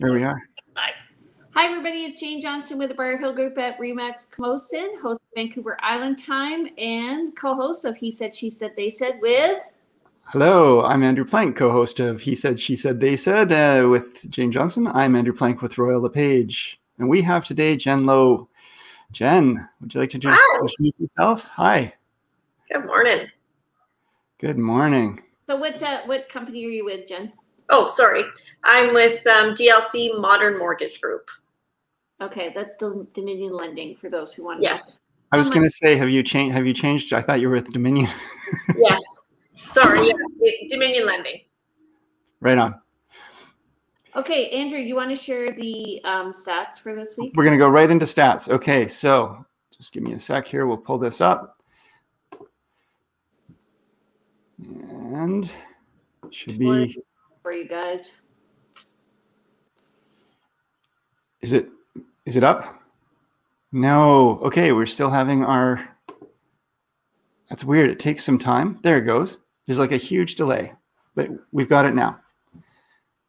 There we are. Hi, everybody. It's Jane Johnson with the Briar Hill Group at RE/MAX Camosun, host of Vancouver Island Time, and co-host of He Said, She Said, They Said with... Hello, I'm Andrew Plank, co-host of He Said, She Said, They Said with Jane Johnson. I'm Andrew Plank with Royal LePage. And we have today Jen Lowe. Jen, would you like to introduce yourself? Hi. Good morning. Good morning. So what company are you with, Jen? Oh, sorry. I'm with DLC Modern Mortgage Group. Okay, that's Dominion Lending for those who want to. Yes. I was going to say, have you changed? I thought you were with Dominion. Yes. Sorry, yeah, Dominion Lending. Right on. Okay, Andrew, you want to share the stats for this week? We're going to go right into stats. Okay, so just give me a sec here. We'll pull this up. And it should be... for you guys. Is it up? No. Okay, we're still having our... That's weird. It takes some time. There it goes. There's like a huge delay, but we've got it now.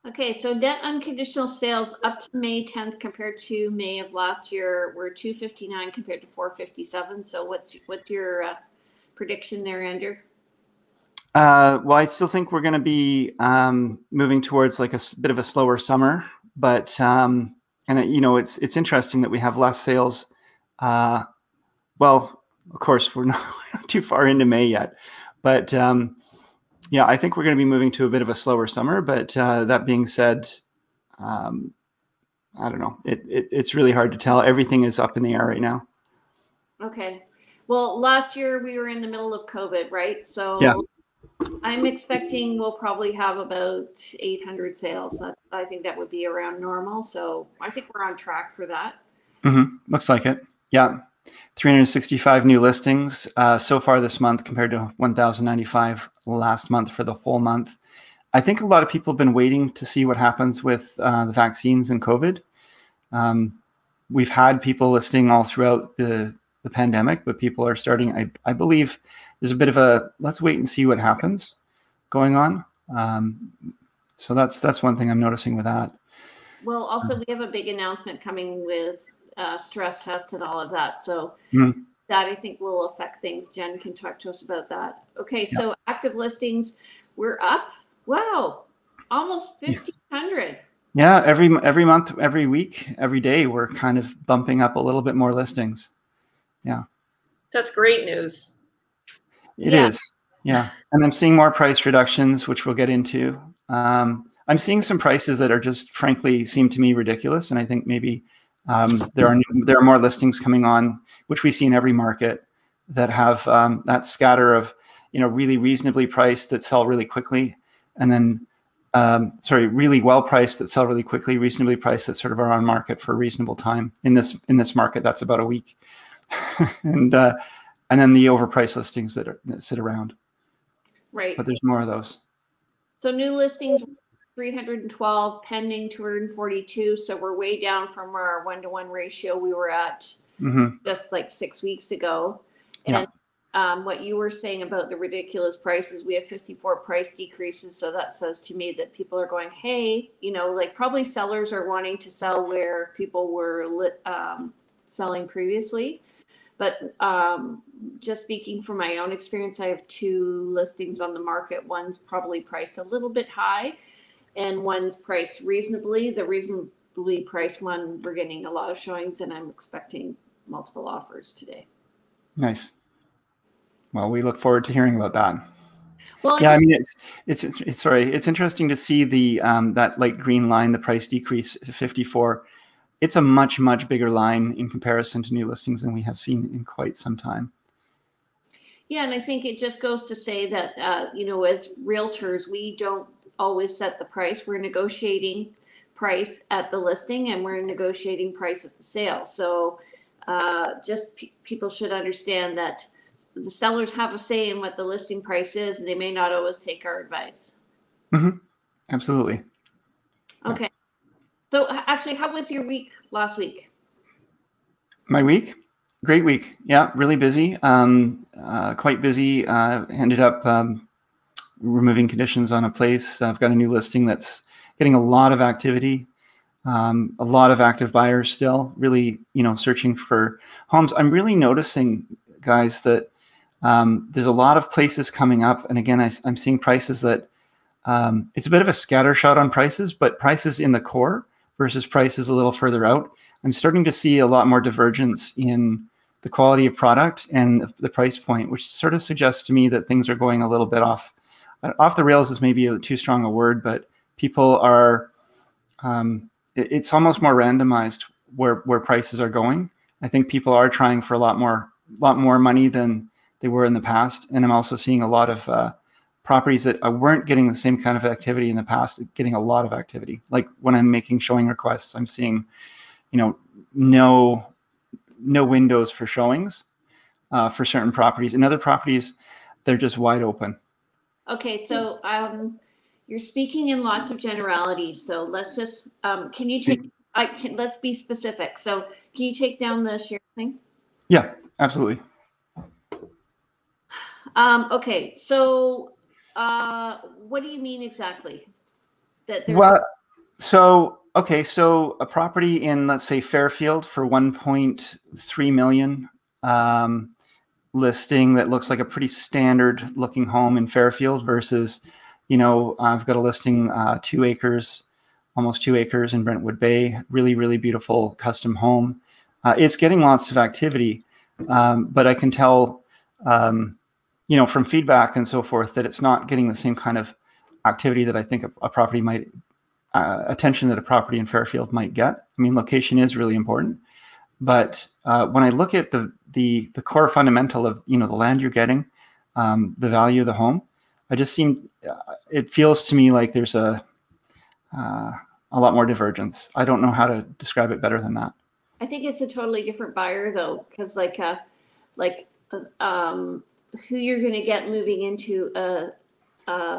Okay, so net unconditional sales up to May 10th compared to May of last year were 259 compared to 457. So what's your prediction there, Andrew? Well, I still think we're going to be moving towards like a bit of a slower summer, but and you know, it's interesting that we have less sales. Well, of course, we're not too far into May yet, but yeah, I think we're going to be moving to a bit of a slower summer. But that being said, I don't know. It's really hard to tell. Everything is up in the air right now. Okay. Well, last year we were in the middle of COVID, right? So yeah. I'm expecting we'll probably have about 800 sales. That's, I think that would be around normal. So I think we're on track for that. Mm-hmm. Looks like it. Yeah. 365 new listings so far this month compared to 1,095 last month for the full month. I think a lot of people have been waiting to see what happens with the vaccines and COVID. We've had people listing all throughout the pandemic, but people are starting, I believe there's a bit of a, let's wait and see what happens going on. So that's one thing I'm noticing with that. Well, also we have a big announcement coming with stress test and all of that. So that I think will affect things. Jen can talk to us about that. Okay. Yeah. So active listings, we're up. Wow. Almost 1,500. Yeah. Every month, every week, every day, we're kind of bumping up a little bit more listings. Yeah. That's great news. It is. Yeah. And I'm seeing more price reductions, which we'll get into. I'm seeing some prices that are just frankly seem to me ridiculous. And I think maybe there are more listings coming on, which we see in every market, that have that scatter of, you know, really reasonably priced that sell really quickly, and then really well priced that sell really quickly, reasonably priced that sort of are on market for a reasonable time. In this market, that's about a week, and then the overpriced listings that sit around. Right. But there's more of those. So new listings. 312 pending 242. So we're way down from our 1-to-1 ratio we were at just like 6 weeks ago. And what you were saying about the ridiculous prices, we have 54 price decreases. So that says to me that people are going, hey, you know, like probably sellers are wanting to sell where people were selling previously. But just speaking from my own experience, I have two listings on the market. One's probably priced a little bit high, and one's priced reasonably. The reasonably priced one, we're getting a lot of showings, and I'm expecting multiple offers today. Nice. Well, we look forward to hearing about that. Well, yeah, I mean, it's interesting to see the that light green line, the price decrease 54. It's a much bigger line in comparison to new listings than we have seen in quite some time. Yeah, and I think it just goes to say that you know, as realtors, we don't always set the price. We're negotiating price at the listing, and we're negotiating price at the sale. So just people should understand that the sellers have a say in what the listing price is, and they may not always take our advice. Mm-hmm. Absolutely. Okay. Yeah. So actually, how was your week last week? My week? Great week. Yeah, really busy. Quite busy. Ended up removing conditions on a place. I've got a new listing that's getting a lot of activity. A lot of active buyers still really, searching for homes. I'm really noticing, guys, that there's a lot of places coming up. And again, I'm seeing prices that it's a bit of a scattershot on prices, but prices in the core versus prices a little further out. I'm starting to see a lot more divergence in the quality of product and the price point, which sort of suggests to me that things are going a little bit off the rails is maybe too strong a word, but people are, it's almost more randomized where prices are going. I think people are trying for a lot more money than they were in the past. And I'm also seeing a lot of properties that weren't getting the same kind of activity in the past, getting a lot of activity. Like when I'm making showing requests, I'm seeing, no windows for showings for certain properties. And other properties, they're just wide open. Okay, so you're speaking in lots of generalities. So let's just, can you take, let's be specific. So can you take down the share thing? Yeah, absolutely. Okay, so what do you mean exactly? That there's well, so, okay, so a property in, let's say, Fairfield for $1.3 million, listing that looks like a pretty standard looking home in Fairfield versus, I've got a listing 2 acres, almost 2 acres in Brentwood Bay, really, really beautiful custom home. It's getting lots of activity, but I can tell, from feedback and so forth that it's not getting the same kind of activity that I think a property might, attention that a property in Fairfield might get. I mean, location is really important, but when I look at the core fundamental of the land you're getting, the value of the home, it feels to me like there's a lot more divergence. I don't know how to describe it better than that. I think it's a totally different buyer though, because who you're going to get moving into a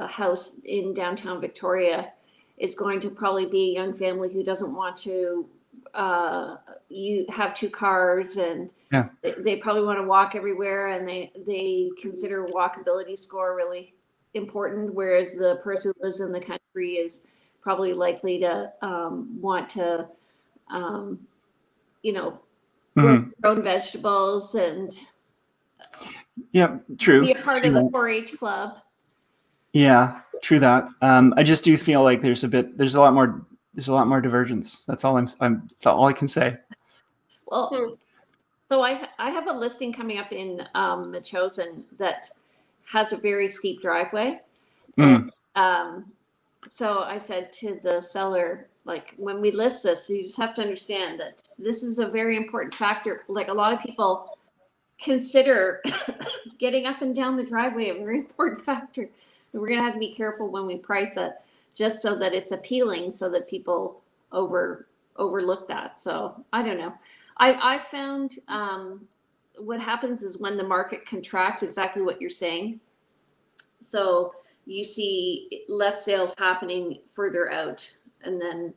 house in downtown Victoria is going to probably be a young family who doesn't want to you have 2 cars and yeah. They probably want to walk everywhere, and they consider walkability score really important, whereas the person who lives in the country is probably likely to want to grow their own vegetables and yeah, true, be a part of the 4-H club. Yeah, true that. I just do feel like there's a lot more divergence. That's all that's all I can say. Well, so I have a listing coming up in Machosen that has a very steep driveway. Mm. And, so I said to the seller, like, when we list this, you just have to understand that this is a very important factor. Like, a lot of people consider getting up and down the driveway a very important factor. And we're going to have to be careful when we price it, just so that it's appealing, so that people overlook that. So I don't know. I found what happens is when the market contracts, exactly what you're saying. So you see less sales happening further out, and then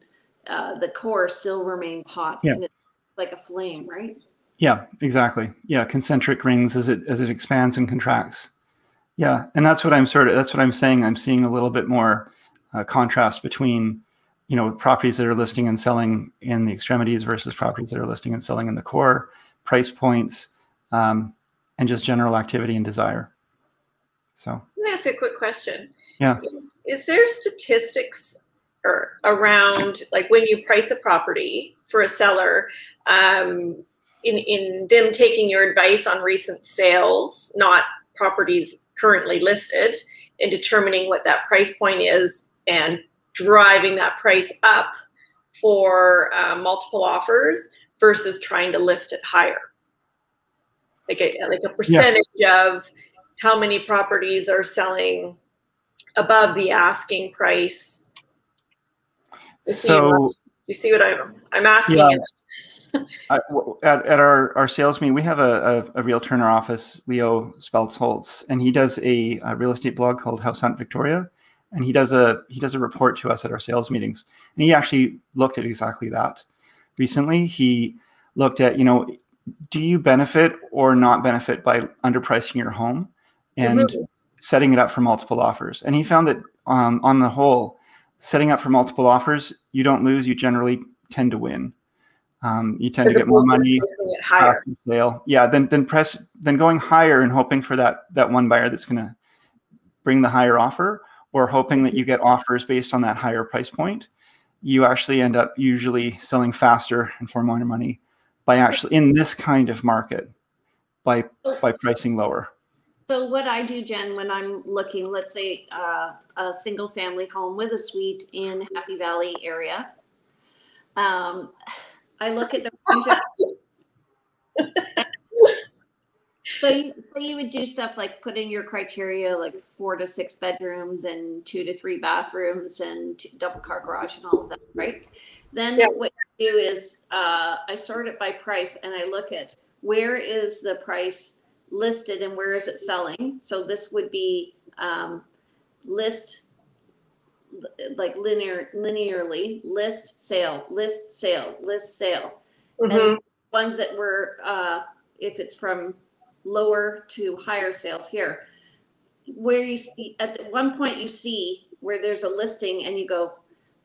the core still remains hot. Yeah. And it's like a flame, right? Yeah, exactly. Yeah, concentric rings as it expands and contracts. Yeah, and that's what I'm saying. I'm seeing a little bit more contrast between, properties that are listing and selling in the extremities versus properties that are listing and selling in the core, price points, and just general activity and desire. So can I ask a quick question? Yeah. Is there statistics around, like, when you price a property for a seller, in them taking your advice on recent sales, not properties currently listed, and determining what that price point is and driving that price up for multiple offers versus trying to list it higher? Like a percentage of how many properties are selling above the asking price. You see what I'm asking? Yeah. At our sales meeting, we have a realtor in our office, Leo Speltzholz, and he does a real estate blog called House Hunt Victoria, and he does a report to us at our sales meetings. And he actually looked at exactly that recently. He looked at, do you benefit or not benefit by underpricing your home and setting it up for multiple offers? And he found that on the whole, setting up for multiple offers, you don't lose. You generally tend to win. You tend to get more money after sale, yeah. Then going higher and hoping for that one buyer that's going to bring the higher offer, or hoping that you get offers based on that higher price point. You actually end up usually selling faster and for more money by actually in this kind of market by pricing lower. So what I do, Jen, when I'm looking, let's say a single family home with a suite in Happy Valley area. I look at the range of so you would do stuff like put in your criteria, like 4 to 6 bedrooms and 2 to 3 bathrooms and double car garage and all of that, right? Then yeah. What you do is I sort it by price, and I look at where is the price listed and where is it selling. So this would be linearly list sale. Mm-hmm. And ones that were if it's from lower to higher sales here, where you see at the one point you see where there's a listing and you go,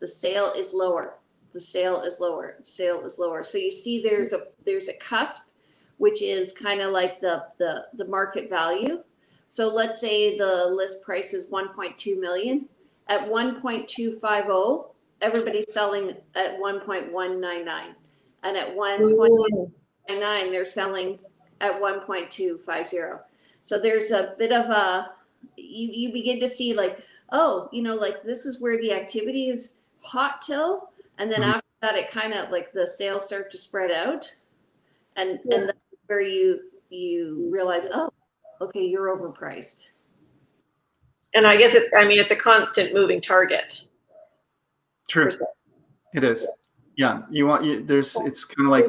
the sale is lower, the sale is lower, the sale is lower. So you see there's a cusp, which is kind of like the market value. So let's say the list price is 1.2 million. At 1.250, everybody's selling at 1.199, and at 1.9 they're selling at 1.250. So there's a bit of a you begin to see like, oh, you know, like this is where the activity is hot till, and then after that it kind of like the sales start to spread out, and that's where you realize, oh, okay, you're overpriced. And I guess it's, I mean, it's a constant moving target. True. It is. Yeah. It's kind of like,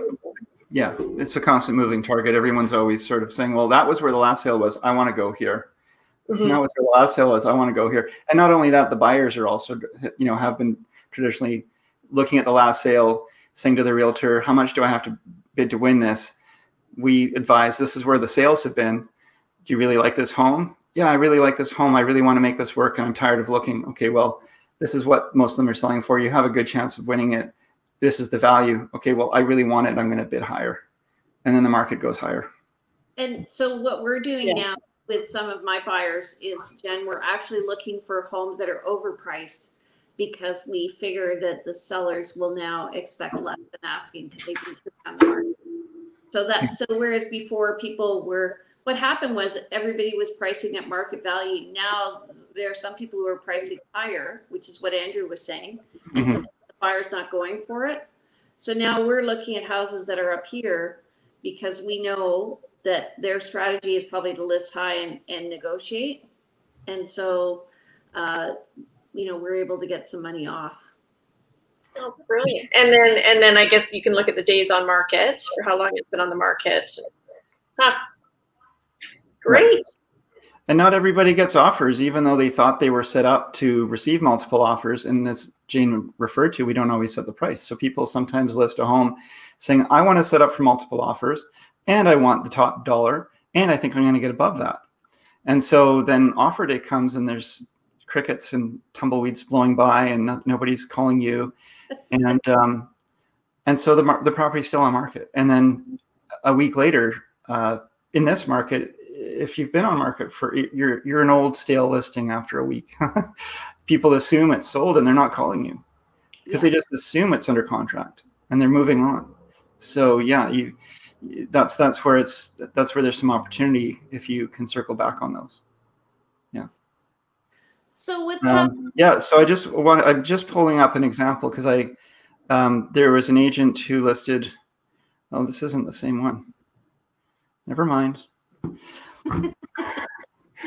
yeah, it's a constant moving target. Everyone's always sort of saying, well, that was where the last sale was. I want to go here. Mm-hmm. And that was where the last sale was. I want to go here. And not only that, the buyers are also, you know, have been traditionally looking at the last sale, saying to the realtor, how much do I have to bid to win this? We advise this is where the sales have been. Do you really like this home? Yeah, I really like this home. I really want to make this work, and I'm tired of looking. Okay, well, this is what most of them are selling for. You have a good chance of winning it. This is the value. Okay, well, I really want it. I'm going to bid higher. And then the market goes higher. And so what we're doing now with some of my buyers is, Jen, we're actually looking for homes that are overpriced because we figure that the sellers will now expect less than asking because they can sit on the market. So that's, so whereas before people were, what happened was everybody was pricing at market value. Now there are some people who are pricing higher, which is what Andrew was saying, and so the buyer's not going for it. So now we're looking at houses that are up here because we know that their strategy is probably to list high and negotiate. And so, you know, we're able to get some money off. Oh, brilliant. And then I guess you can look at the days on market for how long it's been on the market. Huh. Great. And not everybody gets offers, even though they thought they were set up to receive multiple offers. And as Jane referred to, we don't always set the price. So people sometimes list a home saying, I want to set up for multiple offers, and I want the top dollar, and I think I'm going to get above that. And so then offer day comes, and there's crickets and tumbleweeds blowing by, and nobody's calling you. And so the property's still on market. And then a week later, in this market, if you've been on market for, you're an old stale listing after a week. People assume it's sold and they're not calling you because they just assume it's under contract and they're moving on. So yeah, that's where there's some opportunity if you can circle back on those. Yeah. So with yeah, so I'm just pulling up an example because I there was an agent who listed. Oh, this isn't the same one. Never mind.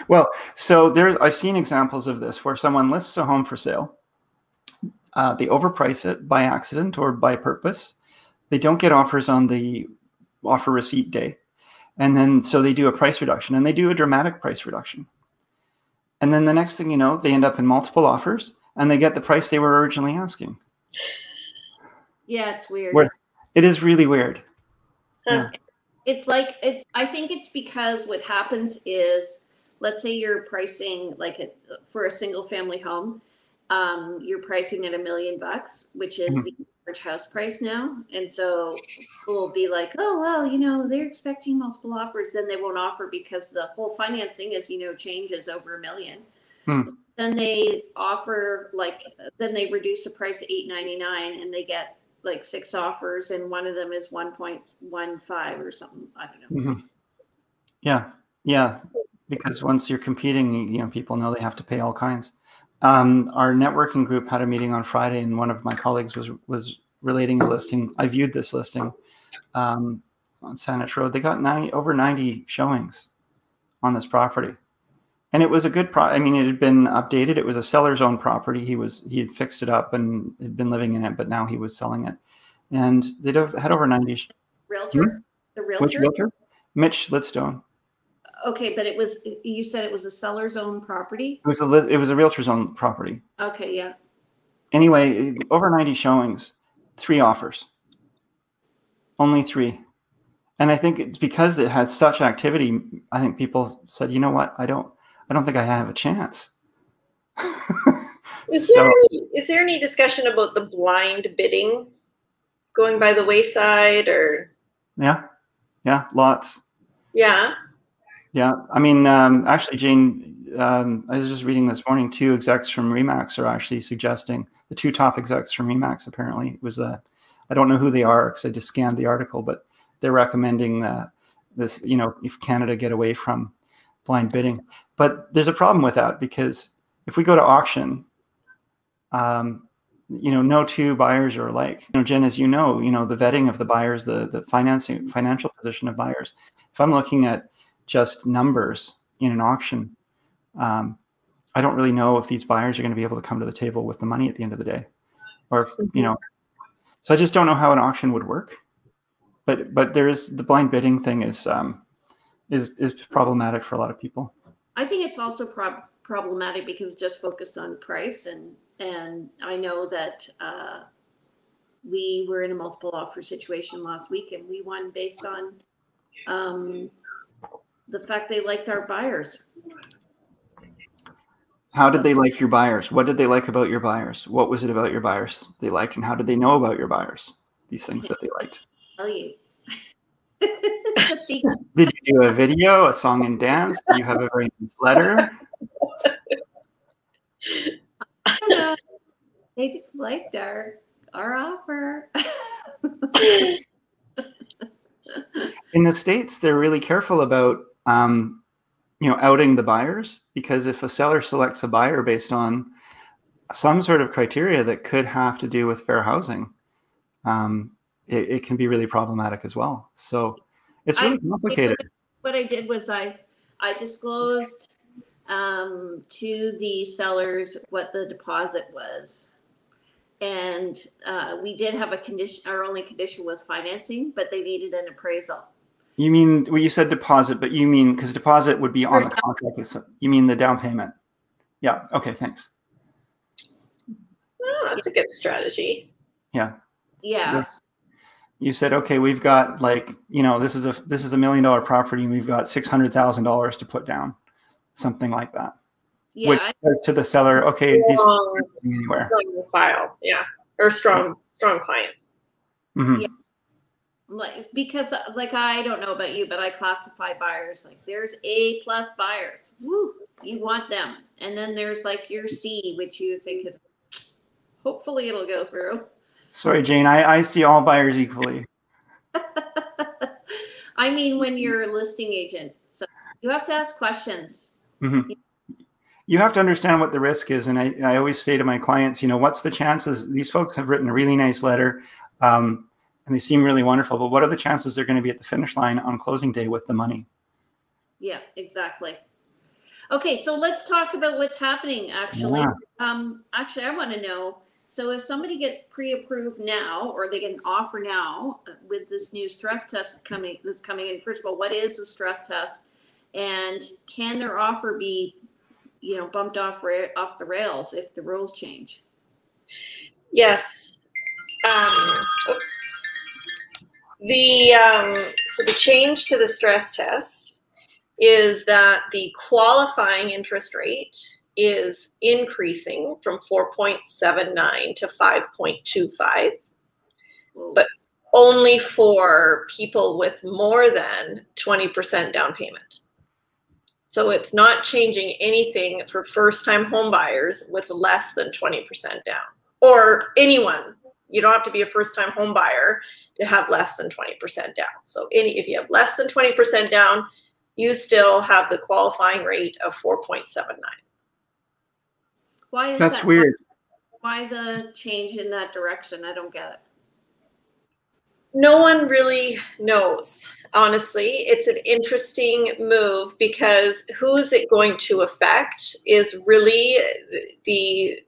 Well, so there, I've seen examples of this where someone lists a home for sale. They overprice it by accident or by purpose. They don't get offers on the offer receipt day. And then so they do a price reduction, and they do a dramatic price reduction. And then the next thing you know, they end up in multiple offers and they get the price they were originally asking. Yeah, it's weird. It is really weird. Yeah. It's like, I think it's because what happens is, let's say you're pricing like for a single family home, you're pricing at $1 million, which is the average house price now. And so people will be like, oh, well, you know, they're expecting multiple offers. Then they won't offer because the whole financing, as you know, changes over $1 million. Then they offer, like, then they reduce the price to $899 and they get like 6 offers. And one of them is 1.15 or something. I don't know. Yeah. Yeah. Because once you're competing, you know, people know they have to pay all kinds. Our networking group had a meeting on Friday, and one of my colleagues was relating a listing. I viewed this listing on Saanich Road. They got over 90 showings on this property, and it was a good I mean, it had been updated. It was a seller's own property. He had fixed it up and had been living in it, but now he was selling it, and they had over 90. Realtor, the realtor, which realtor? Mitch Lidstone. Okay, but it was, you said it was a seller's own property? It was a realtor's own property. Okay, yeah. Anyway, over 90 showings, 3 offers. Only 3. And I think it's because it had such activity, I think people said, you know what, I don't think I have a chance. Is there any discussion about the blind bidding going by the wayside, or? Yeah. Yeah, lots. Yeah. Yeah, I mean, actually, Jane, I was just reading this morning, 2 execs from RE/MAX are actually suggesting, the 2 top execs from RE/MAX, apparently, it was a, I don't know who they are because I just scanned the article, but they're recommending this, you know, if Canada get away from blind bidding. But there's a problem with that, because if we go to auction, you know, no 2 buyers are alike. You know, Jen, as you know, the vetting of the buyers, the financial position of buyers. If I'm looking at just numbers in an auction, I don't really know if these buyers are going to be able to come to the table with the money at the end of the day, or if, you know, so I just don't know how an auction would work. But there is the blind bidding thing is problematic for a lot of people. I think it's also problematic because just focused on price, and I know that we were in a multiple offer situation last week, and we won based on the fact they liked our buyers. How did they like your buyers? What did they like about your buyers? What was it about your buyers they liked, and how did they know about your buyers? These things that they liked. Tell you. Did you do a video, a song and dance? Do you have a very nice letter? I don't know. They liked our offer. In the States, they're really careful about you know, outing the buyers, because if a seller selects a buyer based on some sort of criteria that could have to do with fair housing, it can be really problematic as well. So it's really complicated. What I did was I disclosed to the sellers what the deposit was. And we did have a condition. Our only condition was financing, but they needed an appraisal. You mean, well, you said deposit, but you mean, because deposit would be on the contract. You mean the down payment? Yeah. Okay. Thanks. Well, that's a good strategy. Yeah. Yeah. So you said, okay, we've got, like, you know, this is a $1 million property, and we've got $600,000 to put down, something like that. Yeah, which says to the seller, okay, these aren't going anywhere. File, yeah, or strong clients. Yeah. Like, because, like, I don't know about you, but I classify buyers. Like, there's A+ buyers. Woo, you want them, and then there's like your C, which you think is, hopefully it'll go through. Sorry, Jane, I see all buyers equally. I mean, when you're a listing agent, so you have to ask questions. You have to understand what the risk is. And I always say to my clients, you know, what's the chances? These folks have written a really nice letter and they seem really wonderful, but what are the chances they're going to be at the finish line on closing day with the money? Yeah, exactly. Okay, so let's talk about what's happening, actually. Yeah. Actually, I want to know, so if somebody gets pre-approved now, or they get an offer now with this new stress test coming in, first of all, what is a stress test? And can their offer be, you know, bumped off the rails if the rules change? Yes. Oops. So the change to the stress test is that the qualifying interest rate is increasing from 4.79 to 5.25, but only for people with more than 20% down payment. So it's not changing anything for first-time home buyers with less than 20% down, or anyone. You don't have to be a first-time home buyer to have less than 20% down. So if you have less than 20% down, you still have the qualifying rate of 4.79. Why is that? That's weird. Why the change in that direction? I don't get it. No one really knows, honestly. It's an interesting move because who is it going to affect is really the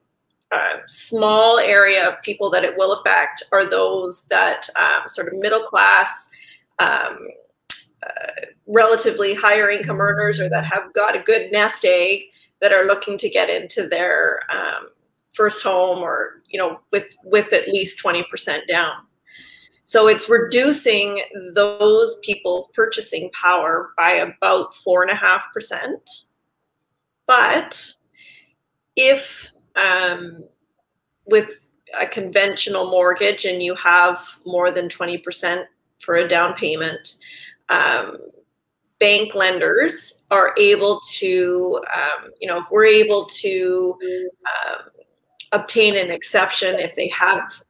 small area of people that it will affect are those that sort of middle class, relatively higher income earners, or that have got a good nest egg that are looking to get into their first home, or, you know, with at least 20% down. So it's reducing those people's purchasing power by about 4.5%. But if with a conventional mortgage and you have more than 20% for a down payment, bank lenders are able to, you know, we're able to obtain an exception if they have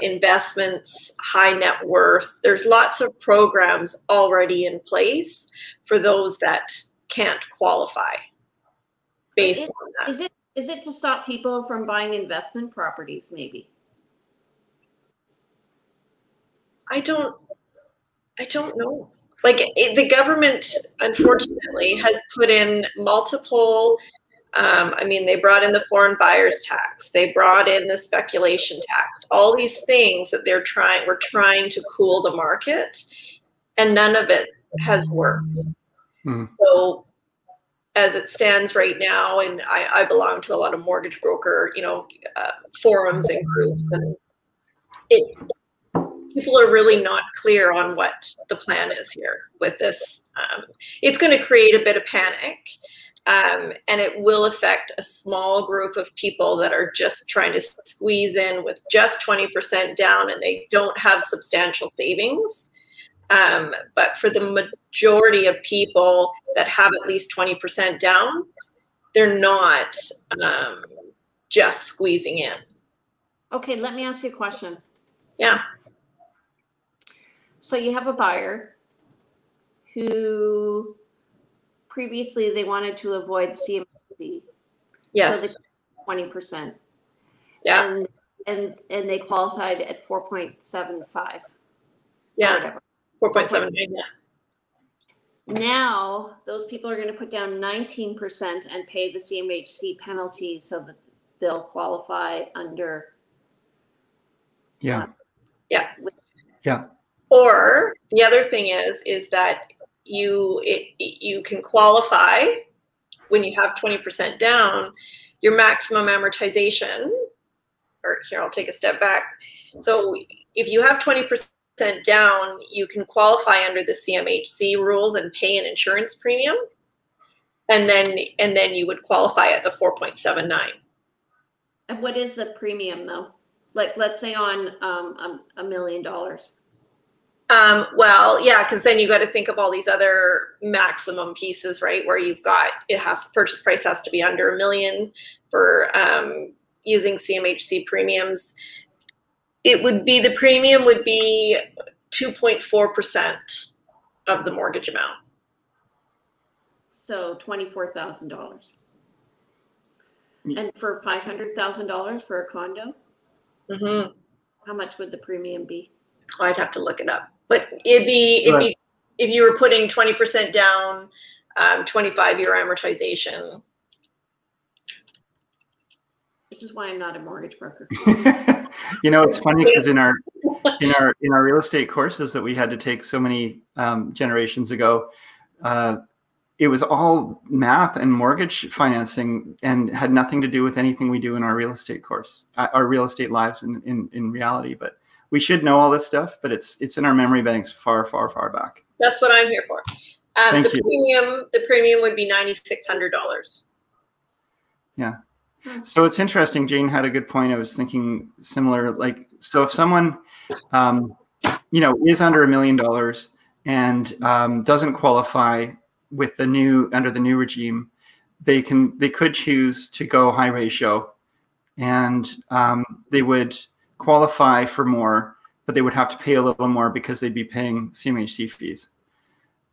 investments, high net worth. There's lots of programs already in place for those that can't qualify based on that. Is it to stop people from buying investment properties, maybe? I don't know. Like, the government, unfortunately, has put in multiple, I mean, they brought in the foreign buyers tax, they brought in the speculation tax, all these things that they're we're trying to cool the market, and none of it has worked. Mm. So as it stands right now, and I belong to a lot of mortgage broker, you know, forums and groups, and people are really not clear on what the plan is here with this. It's going to create a bit of panic, and it will affect a small group of people that are just trying to squeeze in with just 20% down, and they don't have substantial savings. But for the majority of people that have at least 20% down, they're not just squeezing in. Okay, let me ask you a question. Yeah. So you have a buyer who previously they wanted to avoid CMHC. Yes. So they 20%. Yeah. And they qualified at 4.75. Yeah. Or whatever. 4.79, yeah. Now, those people are going to put down 19% and pay the CMHC penalty so that they'll qualify under. Yeah. Yeah. Yeah. Or the other thing is that you can qualify when you have 20% down. Your maximum amortization, or here, I'll take a step back. So if you have 20% down, you can qualify under the CMHC rules and pay an insurance premium, and then you would qualify at the 4.79. And what is the premium, though? Like, let's say on $1 million. Well, yeah, because then you got to think of all these other maximum pieces, right? Where you've got purchase price has to be under $1 million for using CMHC premiums. It would be, the premium would be 2.4% of the mortgage amount. So $24,000. And for $500,000 for a condo, mm-hmm. How much would the premium be? Oh, I'd have to look it up, but it'd be if you were putting 20% down, 25-year amortization. This is why I'm not a mortgage broker. You know, it's funny because in our real estate courses that we had to take so many generations ago, it was all math and mortgage financing and had nothing to do with anything we do in our real estate course, our real estate lives in reality. But we should know all this stuff, but it's in our memory banks far, far, far back. That's what I'm here for. Thank you. The premium would be $9,600. Yeah. So it's interesting. Jane had a good point. I was thinking similar. Like, so if someone, you know, is under $1 million and doesn't qualify with the new under the new regime, they could choose to go high ratio, and they would qualify for more, but they would have to pay a little more because they'd be paying CMHC fees.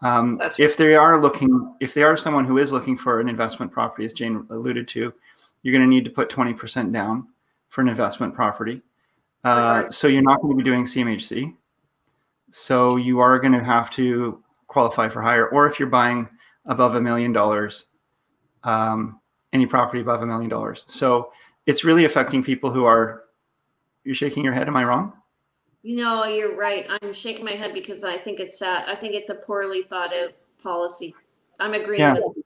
If they are someone who is looking for an investment property, as Jane alluded to, you're going to need to put 20% down for an investment property. So you're not going to be doing CMHC. So you are going to have to qualify for higher, or if you're buying above $1 million, any property above $1 million. So it's really affecting people who are, you're shaking your head. Am I wrong? No, you're right. I'm shaking my head because I think it's sad. I think it's a poorly thought out policy. I'm agreeing with you.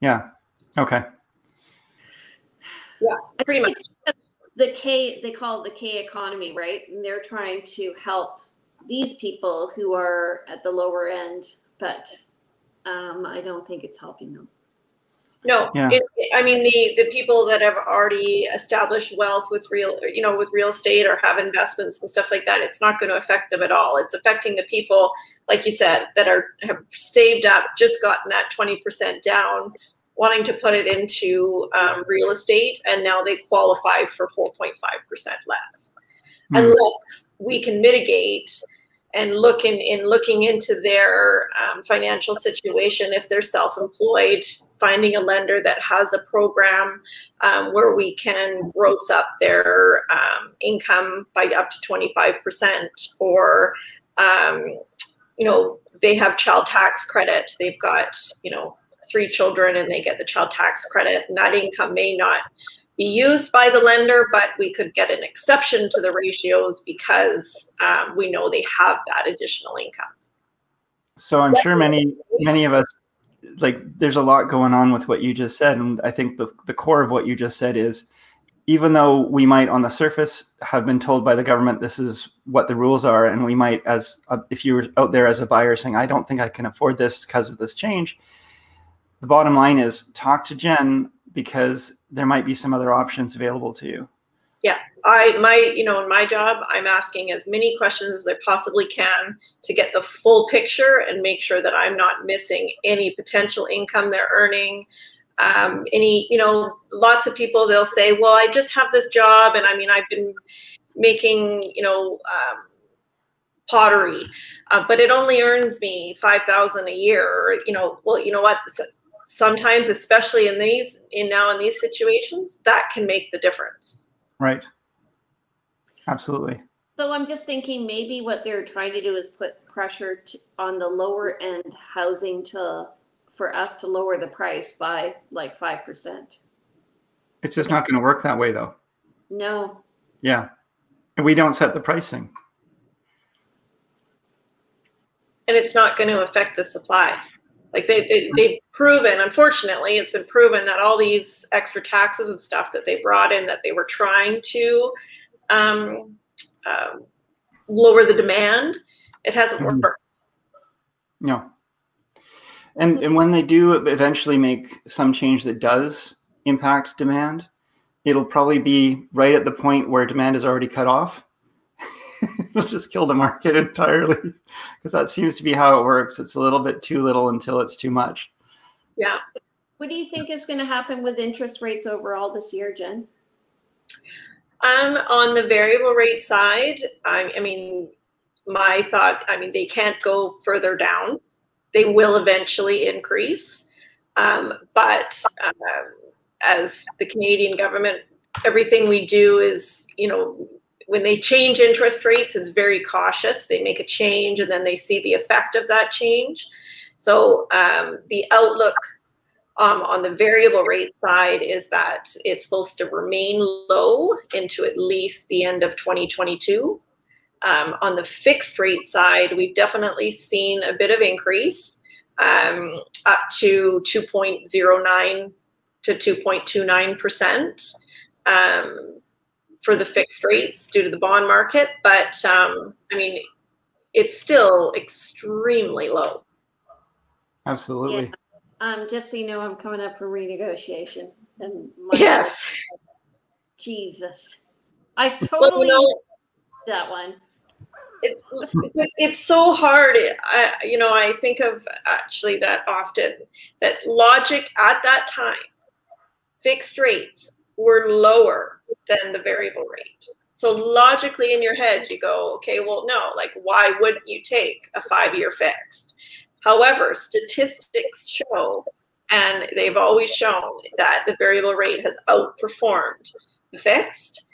Yeah. Okay. Yeah, pretty much. The K, they call it the K economy, right? And they're trying to help these people who are at the lower end, but I don't think it's helping them. No, yeah. I mean, the people that have already established wealth with real, you know, with real estate or have investments and stuff like that, it's not going to affect them at all. It's affecting the people, like you said, that have saved up, just gotten that 20% down, wanting to put it into real estate, and now they qualify for 4.5% less. Mm. Unless we can mitigate and look in looking into their financial situation, if they're self-employed, finding a lender that has a program where we can gross up their income by up to 25%, or you know, they have child tax credit, they've got, you know, 3 children and they get the child tax credit, and that income may not be used by the lender, but we could get an exception to the ratios because we know they have that additional income. So I'm sure many of us, like, there's a lot going on with what you just said. And I think the core of what you just said is, even though we might on the surface have been told by the government, this is what the rules are, and we might, as if you were out there as a buyer saying, I don't think I can afford this because of this change, the bottom line is talk to Jen, because there might be some other options available to you. Yeah, you know, in my job, I'm asking as many questions as I possibly can to get the full picture and make sure that I'm not missing any potential income they're earning. Any, you know, lots of people, they'll say, well, I just have this job, and I mean, I've been making, you know, pottery, but it only earns me $5,000 a year. You know, well, you know what? Sometimes, especially in these situations, that can make the difference. Right. Absolutely. So I'm just thinking maybe what they're trying to do is put pressure on the lower end housing for us to lower the price by like 5%. It's just not going to work that way, though. No. Yeah. And we don't set the pricing. And it's not going to affect the supply. Like they've proven, unfortunately, it's been proven that all these extra taxes and stuff that they brought in, that they were trying to lower the demand, it hasn't worked. No. And when they do eventually make some change that does impact demand, it'll probably be right at the point where demand is already cut off. It'll just kill the market entirely, because that seems to be how it works. It's a little bit too little until it's too much. Yeah. What do you think is going to happen with interest rates overall this year, Jen? On the variable rate side, I mean, my thought, I mean, they can't go further down. They will eventually increase. As the Canadian government, everything we do is, you know, when they change interest rates, it's very cautious. They make a change and then they see the effect of that change. So the outlook on the variable rate side is that it's supposed to remain low into at least the end of 2022. On the fixed rate side, we've definitely seen a bit of increase up to 2.09 to 2.29%. For the fixed rates due to the bond market, but I mean, it's still extremely low. Absolutely. Yeah. Just so you know, I'm coming up for renegotiation. And my yes. Jesus. I totally that one. It's so hard. You know, I think of actually that often, that logic at that time, fixed rates were lower than the variable rate. So logically in your head, you go, okay, well, no, like, why wouldn't you take a 5-year fixed? However, statistics show, and they've always shown, that the variable rate has outperformed the fixed.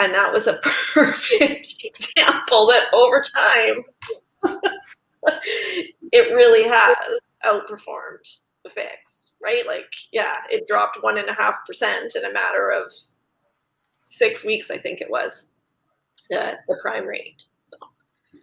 And that was a perfect example that over time, it really has outperformed the fix, right? Like, yeah, it dropped 1.5% in a matter of 6 weeks, I think it was, the prime rate.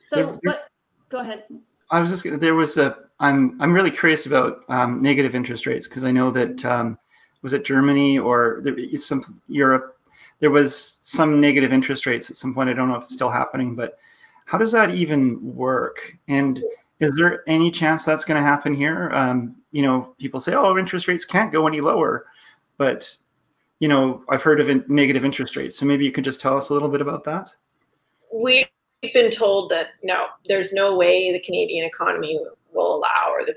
So what, go ahead. I was just gonna, there was a, I'm really curious about negative interest rates, because I know that, was it Germany or there, some Europe, there was some negative interest rates at some point. I don't know if it's still happening, but how does that even work? And is there any chance that's going to happen here? You know, people say, oh, interest rates can't go any lower, but, you know, I've heard of negative interest rates. So maybe you could just tell us a little bit about that. We've been told that no, there's no way the Canadian economy will allow, or the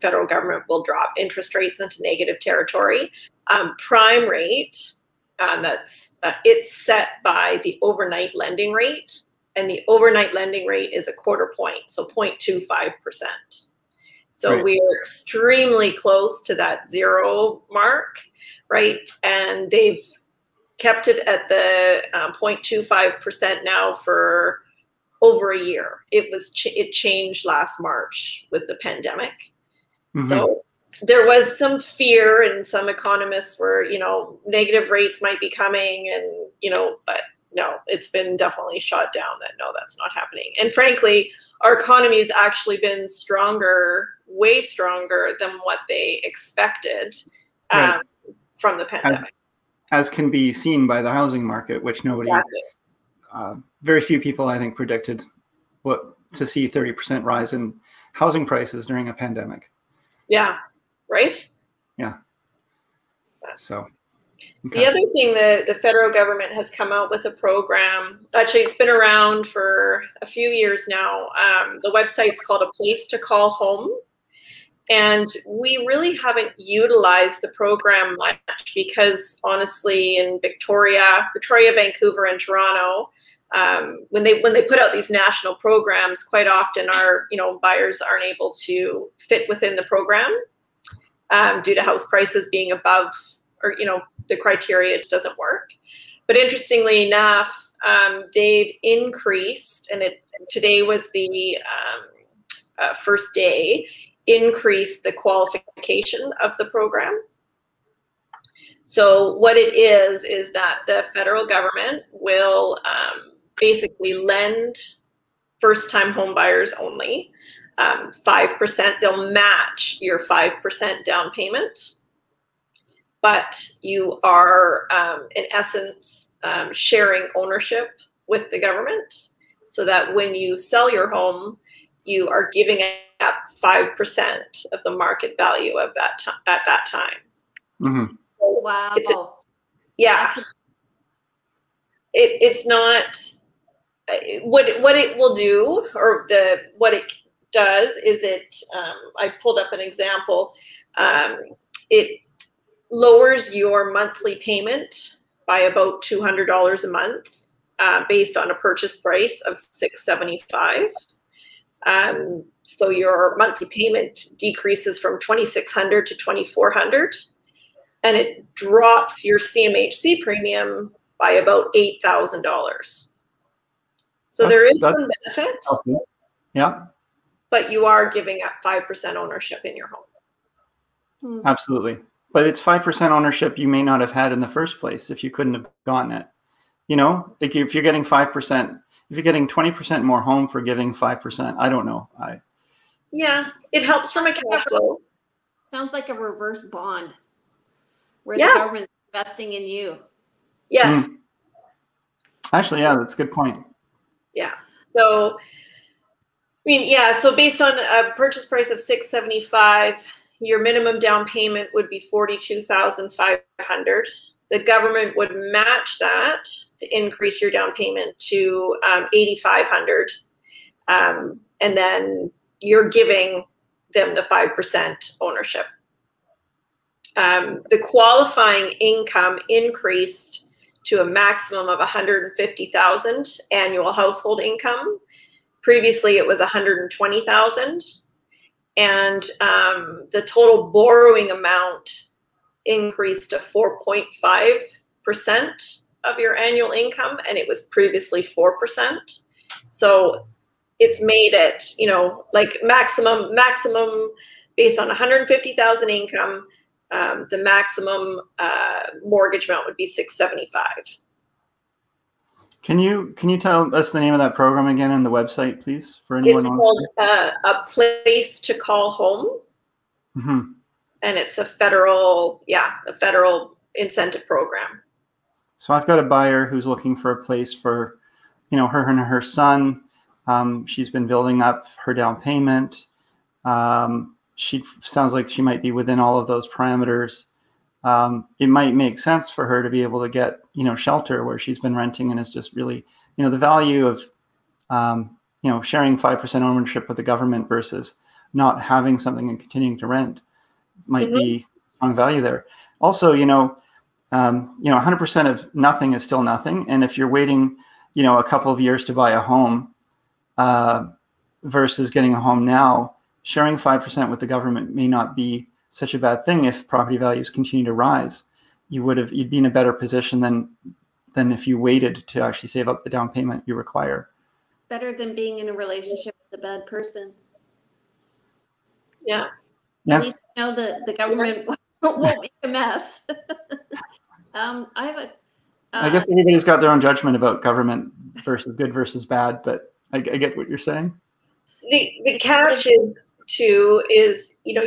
federal government will drop interest rates into negative territory. Prime rate, that's it's set by the overnight lending rate, and the overnight lending rate is a quarter point, so 0.25%. So right. We are extremely close to that zero mark, right? And they've kept it at the 0.25% now for over a year. It was it changed last March with the pandemic, mm-hmm. So. There was some fear, and some economists were, you know, negative rates might be coming, and, you know, but no, it's been definitely shot down that no, that's not happening. And frankly, our economy has actually been stronger, way stronger than what they expected right. from the pandemic. As can be seen by the housing market, which nobody, exactly. Very few people, I think, predicted to see 30% rise in housing prices during a pandemic. Yeah. Right? Yeah. So okay. The other thing that the federal government has come out with a program, actually it's been around for a few years now. The website's called A Place to Call Home. And we really haven't utilized the program much because honestly in Victoria, Vancouver and Toronto, when they put out these national programs, quite often our, you know, buyers aren't able to fit within the program. Due to house prices being above, or, you know, the criteria, it doesn't work. But interestingly enough, they've increased, and today was the first day, increased the qualification of the program. So what it is that the federal government will basically lend first-time home buyers only. 5%, they'll match your 5% down payment, but you are, in essence, sharing ownership with the government, so that when you sell your home, you are giving up 5% of the market value of that at that time. Mm-hmm. So wow. Yeah. It's not, what it will do, or what it does is it, I pulled up an example, it lowers your monthly payment by about $200 a month based on a purchase price of $675. So your monthly payment decreases from $2,600 to $2,400, and it drops your CMHC premium by about $8,000. So there is some benefit. Okay. Yeah. But you are giving up 5% ownership in your home. Absolutely. But it's 5% ownership you may not have had in the first place if you couldn't have gotten it. You know, like if you're getting 5%, if you're getting 20% more home for giving 5%, I don't know. Yeah, it helps from a cash flow. Sounds like a reverse bond where yes. The government's investing in you. Yes. Mm. Actually, yeah, that's a good point. Yeah. So... I mean, yeah, so based on a purchase price of $675, your minimum down payment would be $42,500. The government would match that to increase your down payment to $8,500. And then you're giving them the 5% ownership. The qualifying income increased to a maximum of $150,000 annual household income. Previously, it was $120,000. And the total borrowing amount increased to 4.5% of your annual income, and it was previously 4%. So it's made it, you know, like maximum based on $150,000 income. The maximum mortgage amount would be $675,000. Can you tell us the name of that program again and the website, please, for anyone? It's called A Place to Call Home, mm-hmm. and it's a federal incentive program. So I've got a buyer who's looking for a place for, you know, her and her son. She's been building up her down payment. She sounds like she might be within all of those parameters. It might make sense for her to be able to get, you know, shelter where she's been renting, and is just really, you know, the value of, you know, sharing 5% ownership with the government versus not having something and continuing to rent might mm-hmm. be strong value there. Also, you know, 100% of nothing is still nothing. And if you're waiting, you know, a couple of years to buy a home versus getting a home now, sharing 5% with the government may not be such a bad thing. If property values continue to rise, you'd be in a better position than if you waited to actually save up the down payment you require. Better than being in a relationship with a bad person. Yeah. At least you know the government won't make a mess. I guess everybody's got their own judgment about government versus good versus bad, but I get what you're saying. The catch is too is, you know,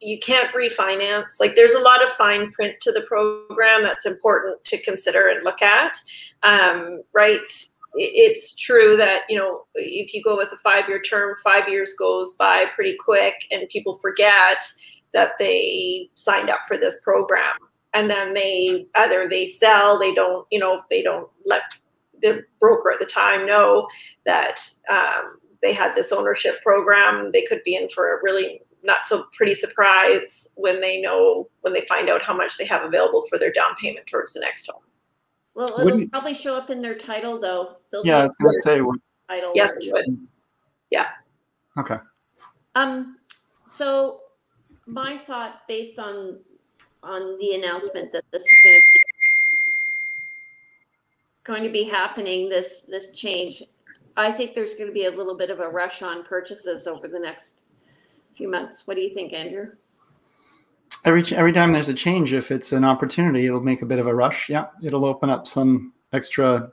you can't refinance. Like, there's a lot of fine print to the program that's important to consider and look at, right? It's true that, you know, if you go with a 5-year term, 5 years goes by pretty quick and people forget that they signed up for this program. And then either they sell, they don't, you know, if they don't let the broker at the time know that they had this ownership program, they could be in for a really not so pretty surprise when they find out how much they have available for their down payment towards the next home. Well, it'll probably show up in their title, though. Yeah, I was going to say. Title. Yes, it would. Yeah. Okay. So my thought, based on the announcement that this is going to be happening, this change, I think there's going to be a little bit of a rush on purchases over the next few months. What do you think, Andrew? Every time there's a change, if it's an opportunity, it'll make a bit of a rush. Yeah, it'll open up some extra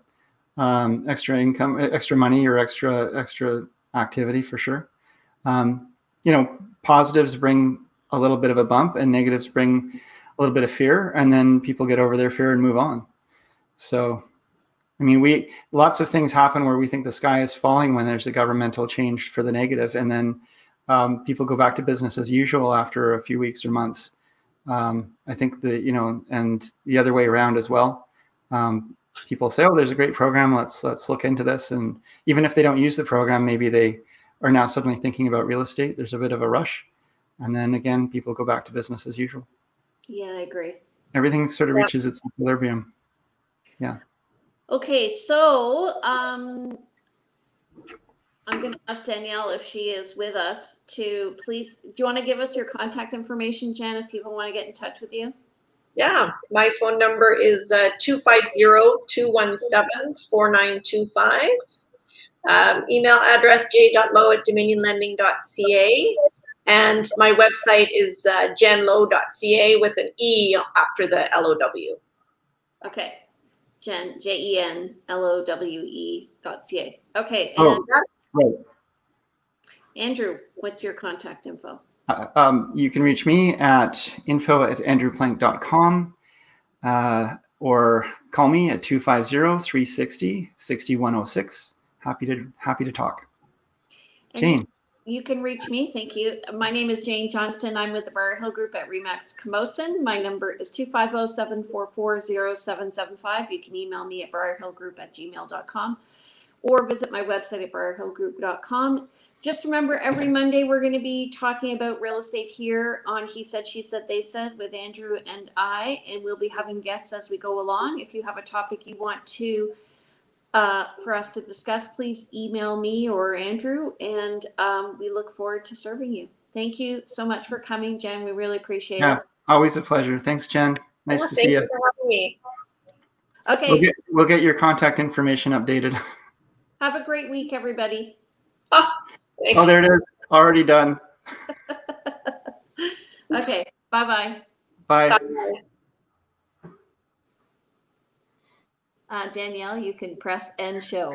income, extra money, or extra activity for sure. You know, positives bring a little bit of a bump, and negatives bring a little bit of fear, and then people get over their fear and move on. So, I mean, lots of things happen where we think the sky is falling when there's a governmental change for the negative, and then people go back to business as usual after a few weeks or months. I think and the other way around as well. People say, "Oh, there's a great program. Let's look into this." And even if they don't use the program, maybe they are now suddenly thinking about real estate. There's a bit of a rush, and then again, people go back to business as usual. Yeah, I agree. Everything sort of reaches its equilibrium. Yeah. Okay, so I'm going to ask Danielle, if she is with us, to please, do you want to give us your contact information, Jen, if people want to get in touch with you? Yeah, my phone number is 250-217-4925. Email address j.lowe@dominionlending.ca. And my website is jenlowe.ca with an E after the LOW. Okay. Jen, JENLOWE.ca. Okay. And right. Andrew, what's your contact info? You can reach me at info@andrewplank.com or call me at 250-360-6106. Happy to talk. Jane. You can reach me. Thank you. My name is Jane Johnson. I'm with the Briar Hill Group at RE/MAX Camosun. My number is 250-744-0775. You can email me at briarhillgroup@gmail.com or visit my website at briarhillgroup.com. Just remember, every Monday we're going to be talking about real estate here on He Said, She Said, They Said with Andrew and I, and we'll be having guests as we go along. If you have a topic you want to for us to discuss, please email me or Andrew, and we look forward to serving you. Thank you so much for coming, Jen. We really appreciate it. Always a pleasure. Thanks, Jen. Nice to see you. Thank you for having me. Okay. We'll get your contact information updated. Have a great week, everybody. Oh. Thanks. Oh, there it is. Already done. Okay. Bye-bye. Bye. Bye. Danielle, you can press end show.